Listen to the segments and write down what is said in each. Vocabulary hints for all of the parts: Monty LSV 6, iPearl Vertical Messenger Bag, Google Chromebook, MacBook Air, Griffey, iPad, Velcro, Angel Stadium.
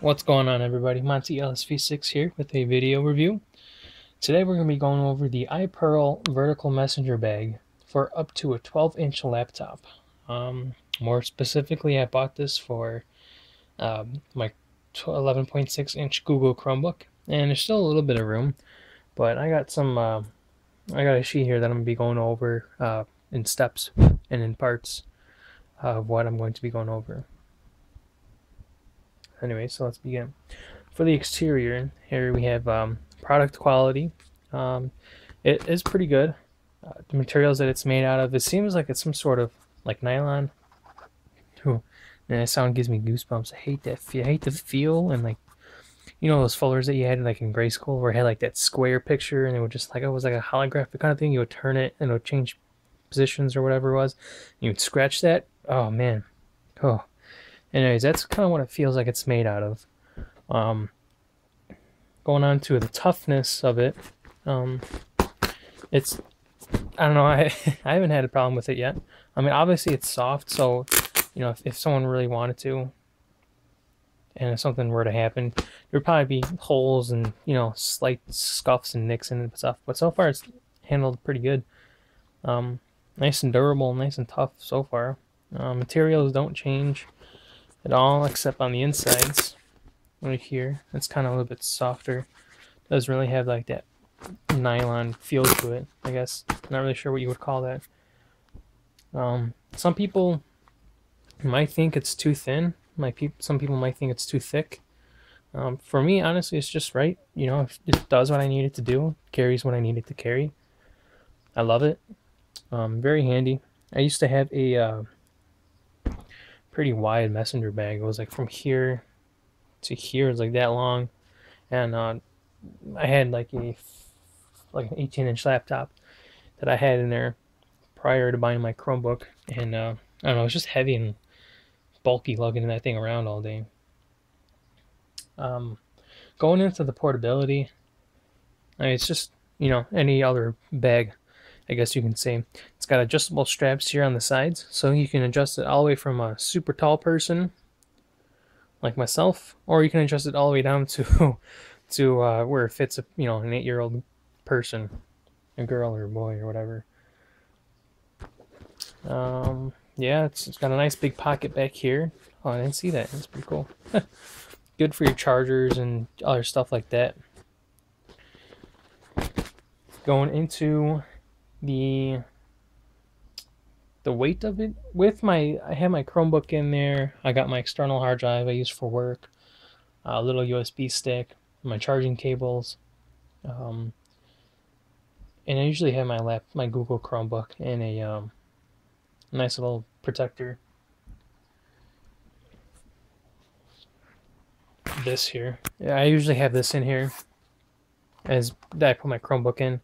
What's going on, everybody? Monty LSV 6 here with a video review. Today we're going to be going over the iPearl Vertical Messenger Bag for up to a 12-inch laptop. More specifically, I bought this for my 11.6-inch Google Chromebook, and there's still a little bit of room, but I got some. I got a sheet here that I'm going to be going over in steps and in parts of what I'm going to be going over. Anyway, so let's begin. For the exterior, here we have product quality. It is pretty good. The materials that it's made out of, it seems like it's some sort of like nylon. Ooh, and that sound gives me goosebumps. I hate that. I hate the feel, and like, you know, those folders that you had like in grade school where it had like that square picture, and it would just like, it was like a holographic kind of thing. You would turn it and it would change positions or whatever it was. You would scratch that. Oh man. Oh. Anyways, that's kind of what it feels like it's made out of. Going on to the toughness of it, it's, I don't know, I haven't had a problem with it yet. I mean, obviously it's soft, so, you know, if someone really wanted to, and if something were to happen, there would probably be holes and, you know, slight scuffs and nicks and stuff, but so far it's handled pretty good. Nice and durable, nice and tough so far. Materials don't change at all, except on the insides right here. It's kind of a little bit softer. Does really have like that nylon feel to it, I guess. Not really sure what you would call that. Some people might think it's too thin. Some people might think it's too thick. For me, honestly, it's just right. You know, it does what I need it to do. Carries what I need it to carry. I love it. Very handy. I used to have a pretty wide messenger bag. It was like from here to here. It's like that long, and I had like an 18-inch laptop that I had in there prior to buying my Chromebook, and I don't know, it's just heavy and bulky lugging that thing around all day. Going into the portability, I mean, it's just, you know, any other bag, I guess you can say. It's got adjustable straps here on the sides, so you can adjust it all the way from a super tall person like myself, or you can adjust it all the way down to where it fits, you know, an 8-year-old person, a girl or a boy or whatever. Yeah, it's got a nice big pocket back here. Oh, I didn't see that. That's pretty cool. Good for your chargers and other stuff like that. Going into the weight of it, with my, I had my Chromebook in there, I got my external hard drive I use for work, a little USB stick, my charging cables, and I usually have my Google Chromebook in a nice little protector. This here, yeah, I usually have this in here as that I put my Chromebook in.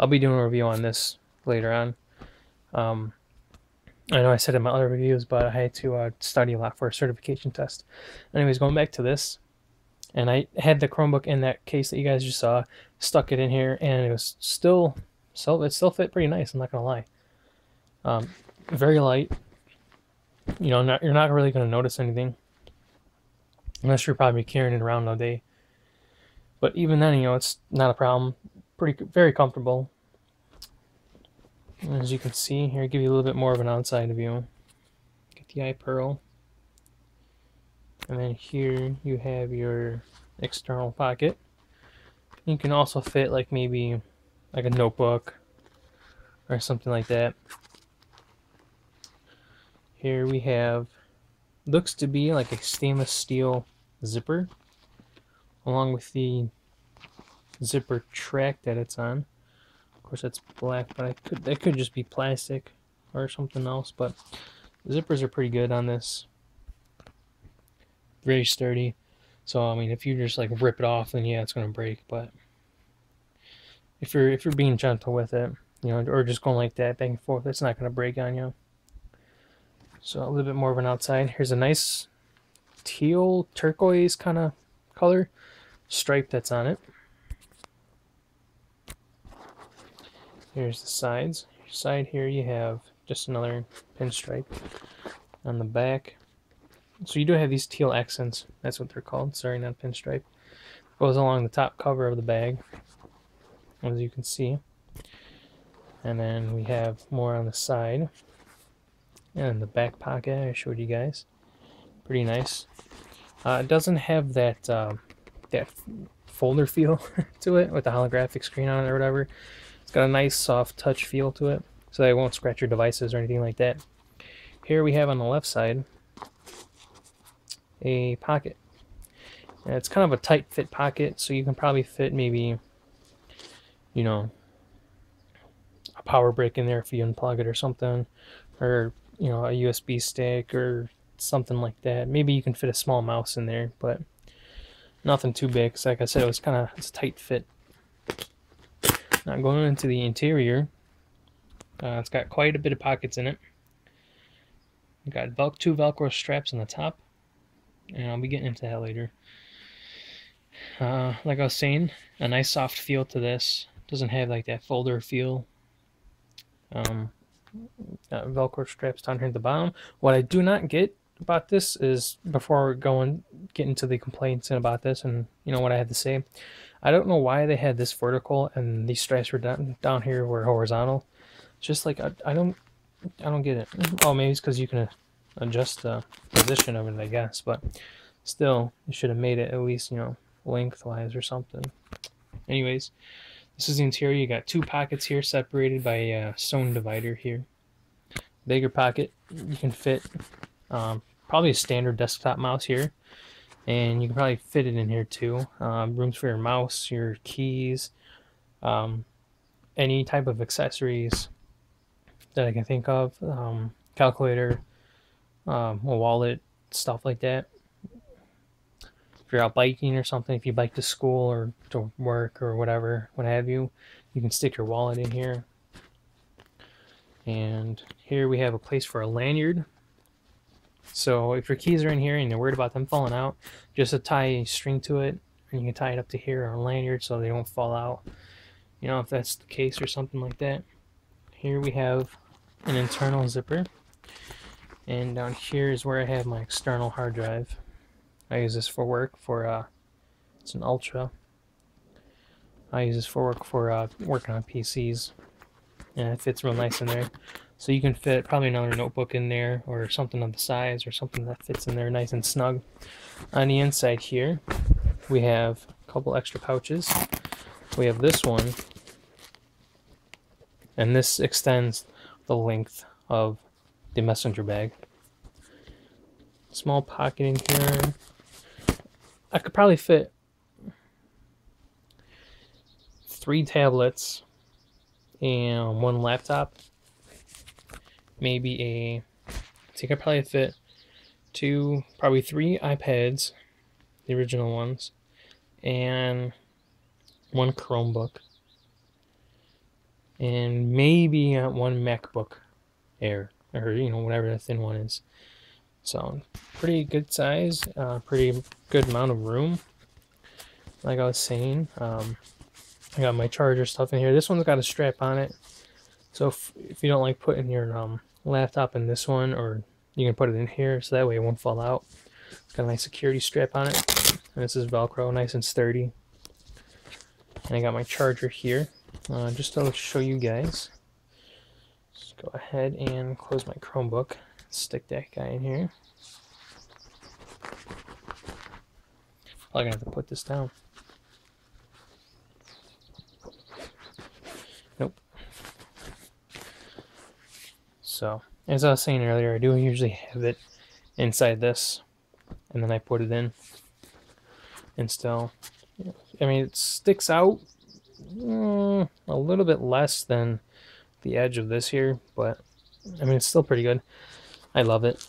I'll be doing a review on this later on. I know I said in my other reviews, but I had to study a lot for a certification test. Anyways, going back to this, and I had the Chromebook in that case that you guys just saw, stuck it in here, and it was still, so it still fit pretty nice, I'm not gonna lie. Very light. You know, you're not really gonna notice anything, unless you're probably carrying it around all day. But even then, you know, it's not a problem. Very comfortable. As you can see here, give you a little bit more of an outside view. Get the iPearl, and then here you have your external pocket. You can also fit like maybe like a notebook or something like that. Here we have, looks to be like a stainless steel zipper, along with the zipper track that it's on. Of course that's black, but that could just be plastic or something else, but the zippers are pretty good on this. Very sturdy. So I mean, if you just like rip it off, then yeah, it's gonna break, but if you're being gentle with it, you know, or just going like that back and forth, it's not going to break on you. So a little bit more of an outside. Here's a nice teal turquoise kind of color stripe that's on it. Here's the sides. Your side here, you have just another pinstripe on the back. So you do have these teal accents. That's what they're called. Sorry, not pinstripe. Goes along the top cover of the bag, as you can see. And then we have more on the side. And the back pocket I showed you guys, pretty nice. It doesn't have that that folder feel to it with the holographic screen on it or whatever. It's got a nice soft touch feel to it, so that it won't scratch your devices or anything like that. Here we have on the left side a pocket. And it's kind of a tight fit pocket, so you can probably fit maybe, you know, a power brick in there if you unplug it or something, or you know, a USB stick or something like that. Maybe you can fit a small mouse in there, but nothing too big. So like I said, it was kind of, it's a tight fit. Now going into the interior, it's got quite a bit of pockets in it. We've got two Velcro straps on the top, and I'll be getting into that later. Like I was saying, a nice soft feel to this. Doesn't have like that folder feel. Velcro straps down here at the bottom. What I do not get about this is, before going get into the complaints and about this and you know what I had to say, I don't know why they had this vertical and these straps were down here were horizontal. It's just like I don't get it. Oh, maybe it's because you can adjust the position of it, I guess, but still you should have made it at least, you know, lengthwise or something. Anyways, this is the interior. You got two pockets here separated by a sewn divider here. Bigger pocket, you can fit probably a standard desktop mouse here, and you can probably fit it in here too. Rooms for your mouse, your keys, any type of accessories that I can think of, calculator, a wallet, stuff like that. If you're out biking or something, if you bike to school or to work or whatever, what have you, you can stick your wallet in here. And here we have a place for a lanyard. So if your keys are in here and you're worried about them falling out, just tie a string to it, and you can tie it up to here on a lanyard so they don't fall out, you know, if that's the case or something like that. Here we have an internal zipper, and down here is where I have my external hard drive. I use this for work for, it's an Ultra. I use this for work for working on PCs, and it fits real nice in there. So you can fit probably another notebook in there, or something of the size, or something that fits in there nice and snug. On the inside here, we have a couple extra pouches. We have this one, and this extends the length of the messenger bag. Small pocket in here. I could probably fit 3 tablets and 1 laptop. Maybe a, I think I probably fit 3 iPads, the original ones, and 1 Chromebook, and maybe 1 MacBook Air, or you know, whatever the thin one is. So pretty good size, pretty good amount of room. Like I was saying, I got my charger stuff in here. This one's got a strap on it, so if you don't like putting your laptop in this one, or you can put it in here, so that way it won't fall out. It's got a nice security strap on it, and this is Velcro, nice and sturdy. And I got my charger here, just to show you guys. Just go ahead and close my Chromebook. Stick that guy in here. Probably gonna have to put this down. Nope. So, as I was saying earlier, I do usually have it inside this, and then I put it in. And still, I mean, it sticks out a little bit less than the edge of this here, but I mean, it's still pretty good. I love it.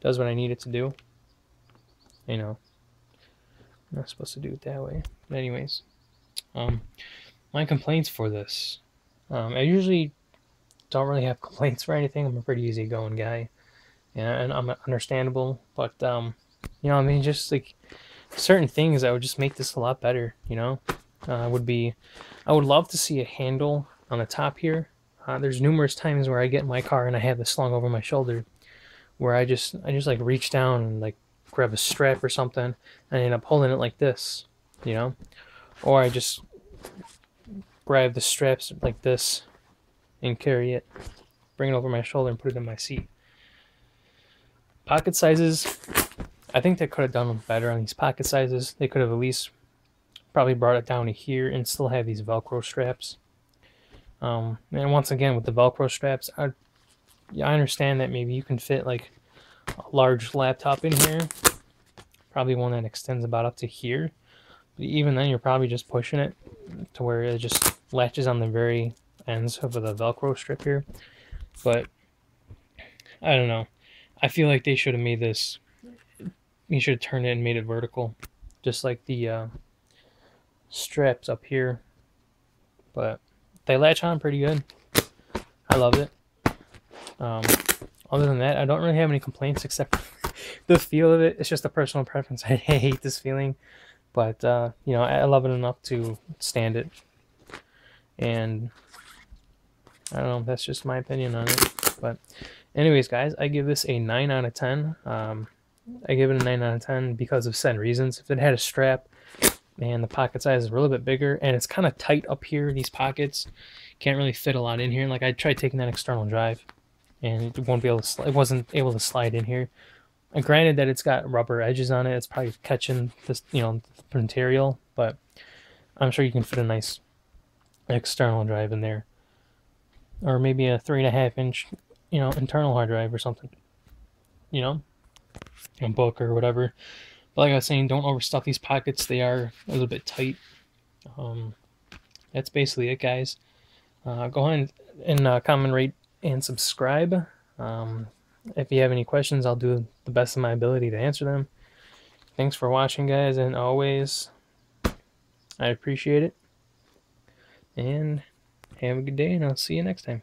Does what I need it to do. You know, I'm not supposed to do it that way. But anyways, my complaints for this. I usually don't really have complaints for anything. I'm a pretty easygoing guy, and I'm understandable. But you know, I mean, just like certain things that would just make this a lot better. You know, I would love to see a handle on the top here. There's numerous times where I get in my car and I have this slung over my shoulder, where I just like reach down and like grab a strap or something, and I end up holding it like this, you know, or I just grab the straps like this and carry it, bring it over my shoulder and put it in my seat. Pocket sizes, I think they could have done better on these pocket sizes. They could have at least probably brought it down to here and still have these Velcro straps. And once again, with the Velcro straps, I understand that maybe you can fit like a large laptop in here, probably one that extends about up to here, but even then you're probably just pushing it to where it just latches on the very ends of the Velcro strip here. But I don't know, I feel like they should have made this, you should have turned it and made it vertical, just like the straps up here, but they latch on pretty good. I love it. Other than that, I don't really have any complaints except the feel of it. It's just a personal preference. I hate this feeling, but you know, I love it enough to stand it. And I don't know, that's just my opinion on it. But anyways, guys, I give this a 9 out of 10. I give it a 9 out of 10 because of said reasons. If it had a strap and the pocket size is a little bit bigger, and it's kind of tight up here, these pockets, can't really fit a lot in here. Like, I tried taking that external drive, and it won't be able to. It wasn't able to slide in here. And granted that it's got rubber edges on it, it's probably catching this, you know, the material. But I'm sure you can fit a nice external drive in there, or maybe a 3.5-inch, you know, internal hard drive or something. You know, a book or whatever. But like I was saying, don't overstuff these pockets. They are a little bit tight. That's basically it, guys. Go ahead and comment, rate, and subscribe. If you have any questions, I'll do the best of my ability to answer them. Thanks for watching, guys, and always, I appreciate it. And have a good day, and I'll see you next time.